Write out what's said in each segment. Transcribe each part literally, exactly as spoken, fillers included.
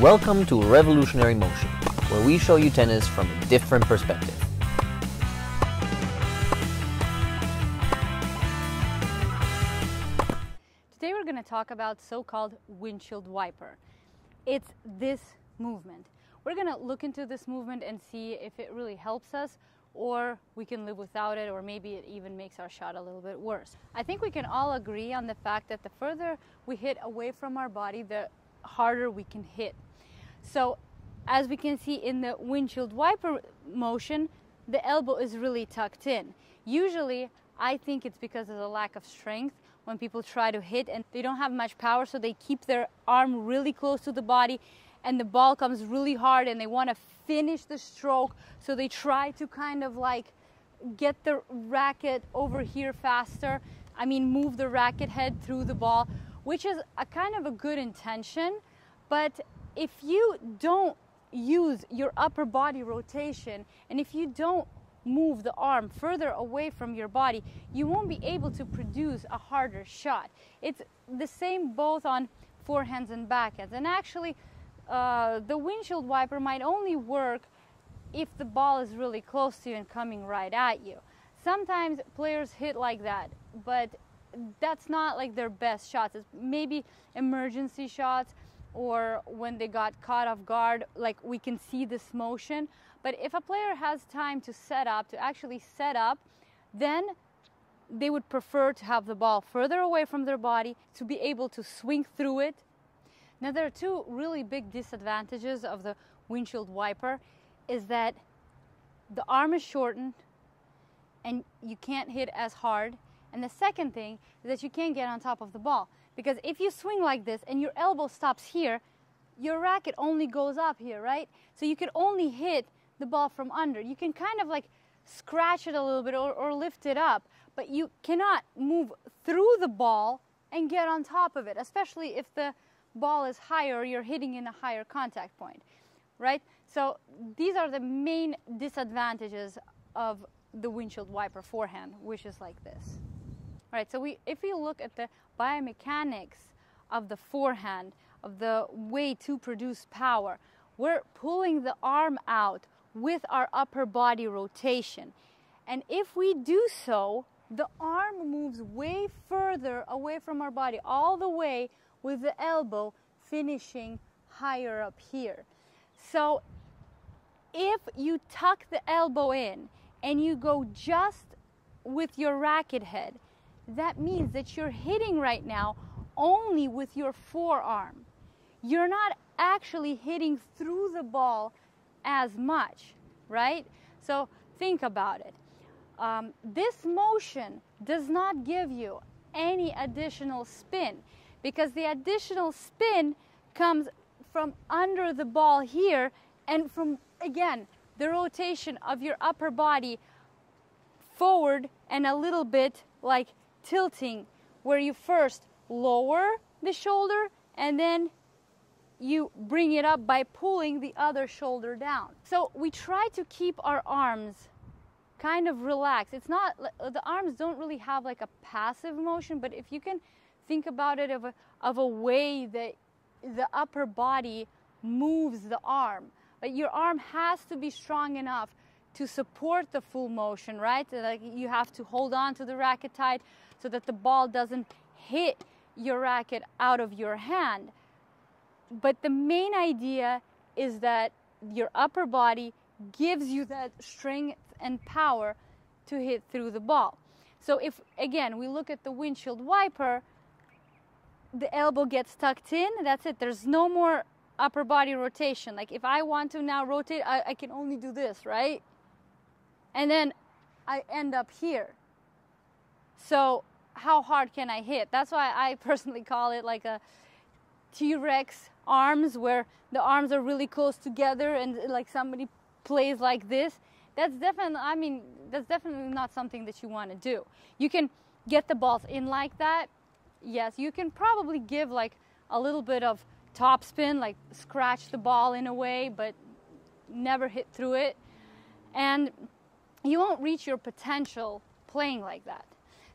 Welcome to Revolutionary Motion, where we show you tennis from a different perspective. Today we're going to talk about so-called windshield wiper. It's this movement. We're going to look into this movement and see if it really helps us, or we can live without it, or maybe it even makes our shot a little bit worse. I think we can all agree on the fact that the further we hit away from our body, the harder we can hit. So as we can see in the windshield wiper motion, the elbow is really tucked in. Usually, I think it's because of the lack of strength when people try to hit and they don't have much power, so they keep their arm really close to the body and the ball comes really hard and they want to finish the stroke, so they try to kind of like get the racket over here faster. I mean, move the racket head through the ball, which is a kind of a good intention, but if you don't use your upper body rotation and if you don't move the arm further away from your body, you won't be able to produce a harder shot. It's the same both on forehands and backhands, and actually uh, the windshield wiper might only work if the ball is really close to you and coming right at you. Sometimes players hit like that, but that's not like their best shots. It's maybe emergency shots, or when they got caught off guard, like we can see this motion. But if a player has time to set up, to actually set up, then they would prefer to have the ball further away from their body to be able to swing through it. Now, there are two really big disadvantages of the windshield wiper, is that the arm is shortened and you can't hit as hard. And the second thing is that you can't get on top of the ball, because if you swing like this and your elbow stops here, your racket only goes up here, right? So you can only hit the ball from under. You can kind of like scratch it a little bit or, or lift it up, but you cannot move through the ball and get on top of it, especially if the ball is higher or you're hitting in a higher contact point, right? So these are the main disadvantages of the windshield wiper forehand, which is like this. All right, so we, if we look at the biomechanics of the forehand, of the way to produce power, we're pulling the arm out with our upper body rotation. And if we do so, the arm moves way further away from our body, all the way with the elbow finishing higher up here. So if you tuck the elbow in and you go just with your racket head, that means that you're hitting right now only with your forearm. You're not actually hitting through the ball as much, right? So think about it. Um, this motion does not give you any additional spin, because the additional spin comes from under the ball here and from, again, the rotation of your upper body forward and a little bit like tilting, where you first lower the shoulder and then you bring it up by pulling the other shoulder down. So we try to keep our arms kind of relaxed. It's not, the arms don't really have like a passive motion, but if you can think about it of a, of a way that the upper body moves the arm. But your arm has to be strong enough to support the full motion, right? Like you have to hold on to the racket tight so that the ball doesn't hit your racket out of your hand. But the main idea is that your upper body gives you that strength and power to hit through the ball. So if, again, we look at the windshield wiper, the elbow gets tucked in, that's it. There's no more upper body rotation. Like if I want to now rotate, I, I can only do this, right? And then I end up here. So how hard can I hit? That's why I personally call it like a T-Rex arms, where the arms are really close together and like somebody plays like this. That's definitely, I mean, that's definitely not something that you want to do. You can get the balls in like that. Yes, you can probably give like a little bit of topspin, like scratch the ball in a way, but never hit through it. And you won't reach your potential playing like that.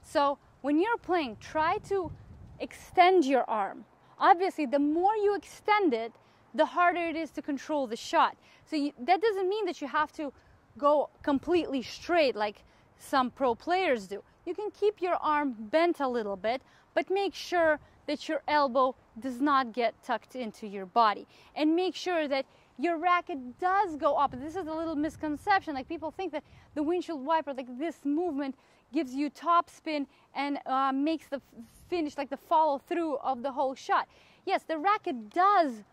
So when you're playing, try to extend your arm. Obviously, the more you extend it, the harder it is to control the shot. So you, that doesn't mean that you have to go completely straight like some pro players do. You can keep your arm bent a little bit, but make sure that your elbow does not get tucked into your body, and make sure that your racket does go up. This is a little misconception. Like, people think that the windshield wiper, like this movement, gives you topspin and uh, makes the finish, like the follow through of the whole shot. Yes, the racket does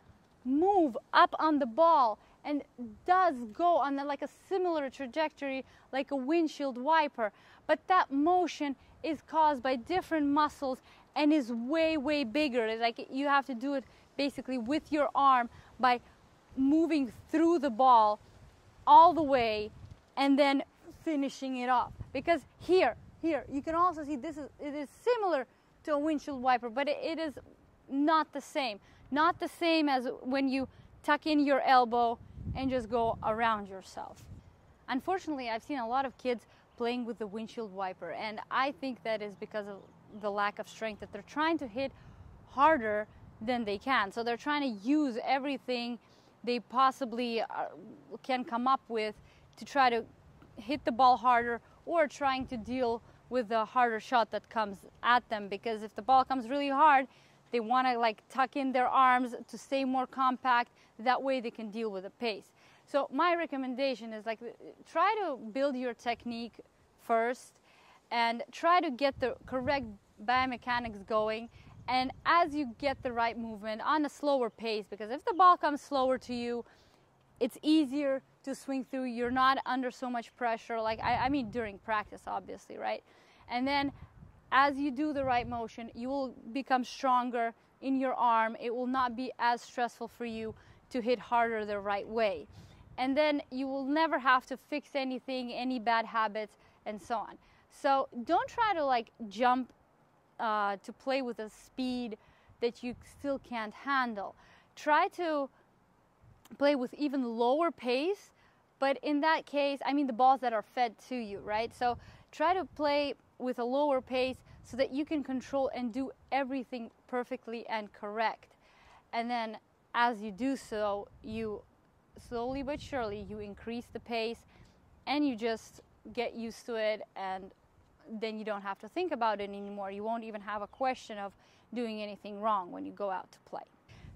move up on the ball and does go on the, like a similar trajectory like a windshield wiper, but that motion is caused by different muscles and is way way bigger. It's like you have to do it basically with your arm by moving through the ball all the way and then finishing it off, because here here you can also see this is it is similar to a windshield wiper, but it, it is not the same not the same as when you tuck in your elbow and just go around yourself. Unfortunately, I've seen a lot of kids playing with the windshield wiper, and I think that is because of the lack of strength, that they're trying to hit harder than they can. So they're trying to use everything they possibly can come up with to try to hit the ball harder, or trying to deal with the harder shot that comes at them, because if the ball comes really hard, they want to like tuck in their arms to stay more compact. That way they can deal with the pace. So my recommendation is, like, try to build your technique first and try to get the correct biomechanics going. And as you get the right movement on a slower pace, because if the ball comes slower to you, it's easier to swing through. You're not under so much pressure. Like, I, I mean, during practice, obviously, right? And then as you do the right motion, you will become stronger in your arm. It will not be as stressful for you to hit harder the right way. And then you will never have to fix anything, any bad habits, and so on. So don't try to like jump uh, to play with a speed that you still can't handle. Try to play with even lower pace, but in that case, I mean the balls that are fed to you, right? So try to play with a lower pace so that you can control and do everything perfectly and correct. And then as you do so, you slowly but surely you increase the pace and you just get used to it, and then you don't have to think about it anymore. You won't even have a question of doing anything wrong when you go out to play.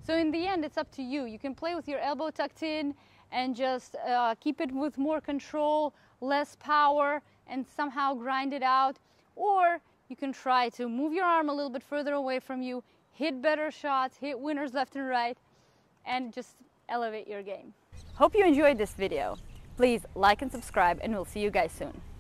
So in the end, it's up to you. You can play with your elbow tucked in and just uh, keep it with more control, less power, and somehow grind it out. Or you can try to move your arm a little bit further away from you, hit better shots, hit winners left and right, and just elevate your game. Hope you enjoyed this video. Please like and subscribe, and we'll see you guys soon.